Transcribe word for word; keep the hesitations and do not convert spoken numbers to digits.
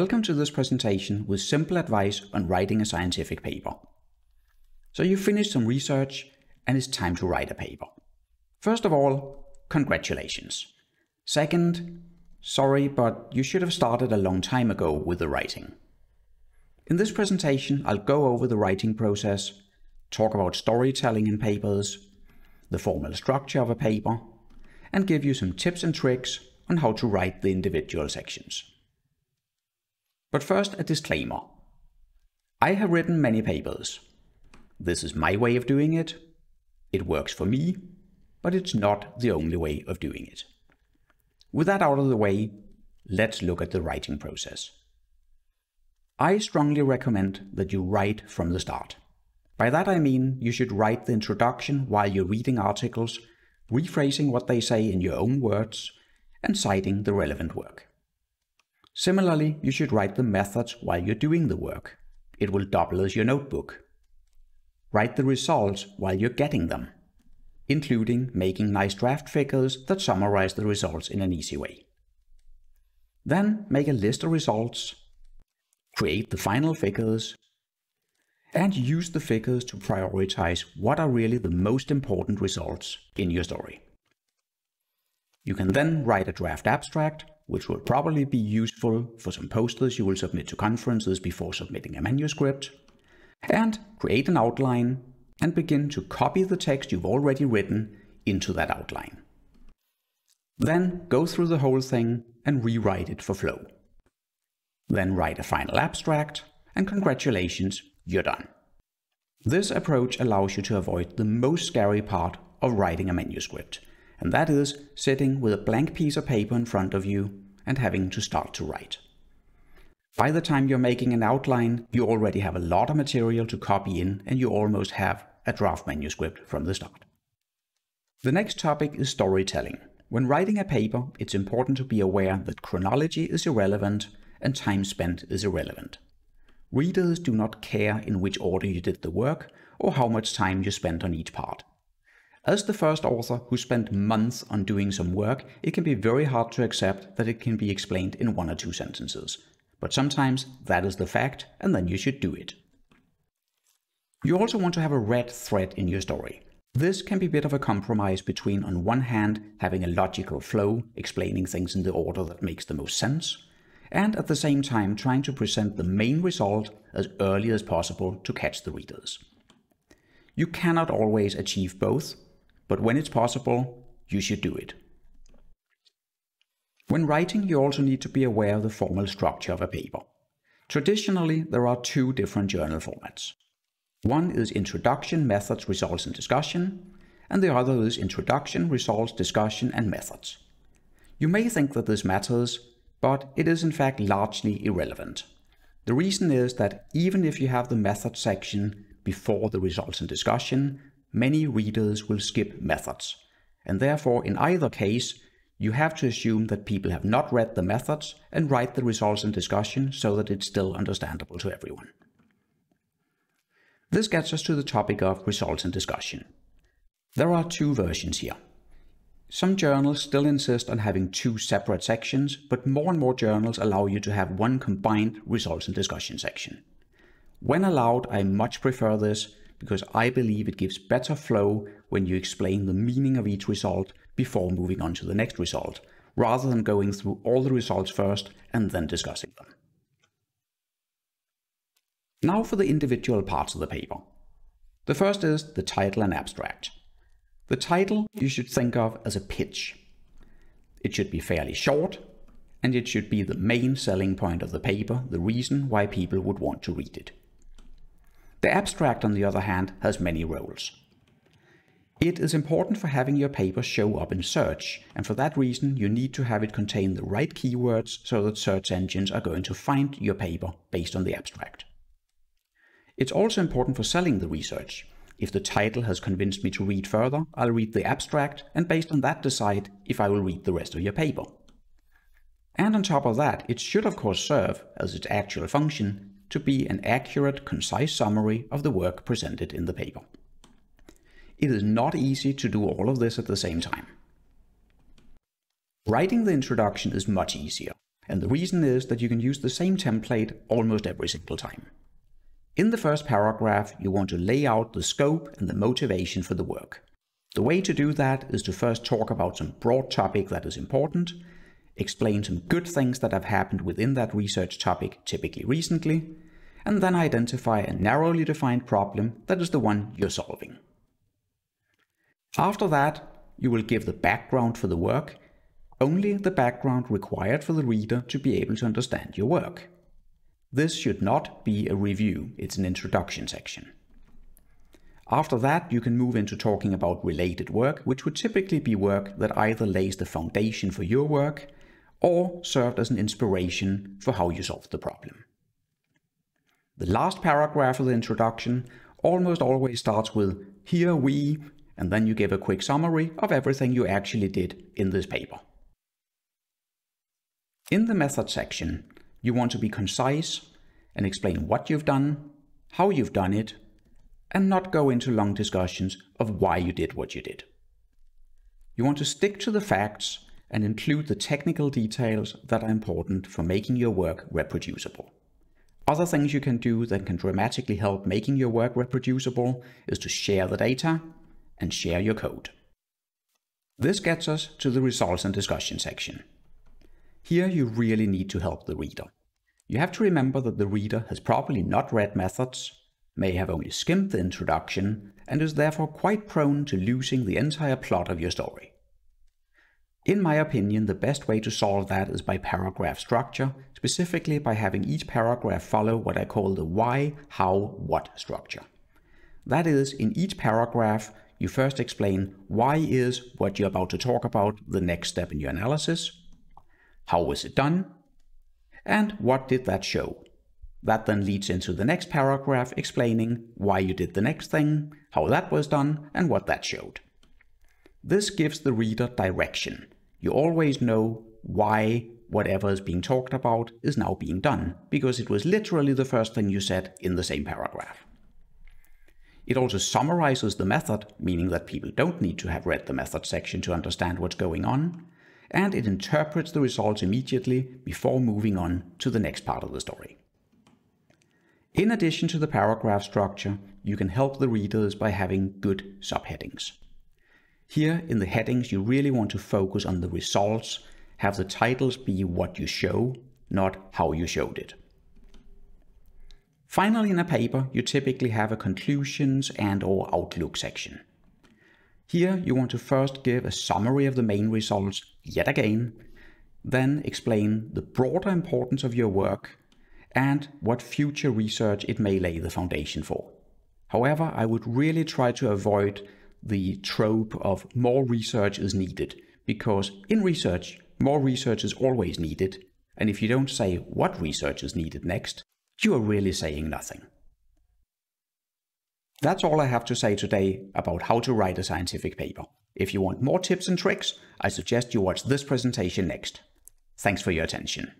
Welcome to this presentation with simple advice on writing a scientific paper. So you finished some research and it's time to write a paper. First of all, congratulations. Second, sorry, but you should have started a long time ago with the writing. In this presentation, I'll go over the writing process, talk about storytelling in papers, the formal structure of a paper, and give you some tips and tricks on how to write the individual sections. But first, a disclaimer. I have written many papers. This is my way of doing it. It works for me, but it's not the only way of doing it. With that out of the way, let's look at the writing process. I strongly recommend that you write from the start. By that I mean you should write the introduction while you're reading articles, rephrasing what they say in your own words, and citing the relevant work. Similarly, you should write the methods while you're doing the work. It will double as your notebook. Write the results while you're getting them, including making nice draft figures that summarize the results in an easy way. Then make a list of results, create the final figures, and use the figures to prioritize what are really the most important results in your story. You can then write a draft abstract, which will probably be useful for some posters you will submit to conferences before submitting a manuscript, and create an outline and begin to copy the text you've already written into that outline. Then go through the whole thing and rewrite it for flow. Then write a final abstract, and congratulations, you're done. This approach allows you to avoid the most scary part of writing a manuscript, and that is sitting with a blank piece of paper in front of you and having to start to write. By the time you're making an outline, you already have a lot of material to copy in, and you almost have a draft manuscript from the start. The next topic is storytelling. When writing a paper, it's important to be aware that chronology is irrelevant and time spent is irrelevant. Readers do not care in which order you did the work or how much time you spent on each part. As the first author who spent months on doing some work, it can be very hard to accept that it can be explained in one or two sentences. But sometimes that is the fact, and then you should do it. You also want to have a red thread in your story. This can be a bit of a compromise between, on one hand, having a logical flow, explaining things in the order that makes the most sense, and at the same time trying to present the main result as early as possible to catch the readers. You cannot always achieve both, but when it's possible, you should do it. When writing, you also need to be aware of the formal structure of a paper. Traditionally, there are two different journal formats. One is Introduction, Methods, Results, and Discussion, and the other is Introduction, Results, Discussion, and Methods. You may think that this matters, but it is in fact largely irrelevant. The reason is that even if you have the Methods section before the Results and Discussion, many readers will skip methods, and therefore in either case you have to assume that people have not read the methods and write the results and discussion so that it's still understandable to everyone. This gets us to the topic of results and discussion. There are two versions here. Some journals still insist on having two separate sections, but more and more journals allow you to have one combined results and discussion section. When allowed, I much prefer this, because I believe it gives better flow when you explain the meaning of each result before moving on to the next result, rather than going through all the results first and then discussing them. Now for the individual parts of the paper. The first is the title and abstract. The title you should think of as a pitch. It should be fairly short, and it should be the main selling point of the paper, the reason why people would want to read it. The abstract, on the other hand, has many roles. It is important for having your paper show up in search, and for that reason you need to have it contain the right keywords so that search engines are going to find your paper based on the abstract. It's also important for selling the research. If the title has convinced me to read further, I'll read the abstract and based on that decide if I will read the rest of your paper. And on top of that, it should of course serve, as its actual function, to be an accurate, concise summary of the work presented in the paper. It is not easy to do all of this at the same time. Writing the introduction is much easier. and the reason is that you can use the same template almost every single time. In the first paragraph, you want to lay out the scope and the motivation for the work. The way to do that is to first talk about some broad topic that is important, explain some good things that have happened within that research topic, typically recently, and then identify a narrowly defined problem that is the one you're solving. After that, you will give the background for the work, only the background required for the reader to be able to understand your work. This should not be a review, it's an introduction section. After that, you can move into talking about related work, which would typically be work that either lays the foundation for your work or served as an inspiration for how you solved the problem. The last paragraph of the introduction almost always starts with "Here we," and then you give a quick summary of everything you actually did in this paper. In the method section, you want to be concise and explain what you've done, how you've done it, and not go into long discussions of why you did what you did. You want to stick to the facts and include the technical details that are important for making your work reproducible. Other things you can do that can dramatically help making your work reproducible is to share the data and share your code. This gets us to the results and discussion section. Here you really need to help the reader. You have to remember that the reader has probably not read methods, may have only skimmed the introduction, and is therefore quite prone to losing the entire plot of your story. In my opinion, the best way to solve that is by paragraph structure, specifically by having each paragraph follow what I call the why, how, what structure. That is, in each paragraph, you first explain why is what you're about to talk about the next step in your analysis, how was it done, and what did that show. That then leads into the next paragraph explaining why you did the next thing, how that was done, and what that showed. This gives the reader direction. You always know why whatever is being talked about is now being done, because it was literally the first thing you said in the same paragraph. It also summarizes the method, meaning that people don't need to have read the method section to understand what's going on, and it interprets the results immediately before moving on to the next part of the story. In addition to the paragraph structure, you can help the readers by having good subheadings. Here in the headings, you really want to focus on the results, have the titles be what you show, not how you showed it. Finally, in a paper, you typically have a conclusions and or outlook section. Here, you want to first give a summary of the main results yet again, then explain the broader importance of your work, and what future research it may lay the foundation for. However, I would really try to avoid the trope of more research is needed, because in research, more research is always needed, and if you don't say what research is needed next, you are really saying nothing. That's all I have to say today about how to write a scientific paper. If you want more tips and tricks, I suggest you watch this presentation next. Thanks for your attention.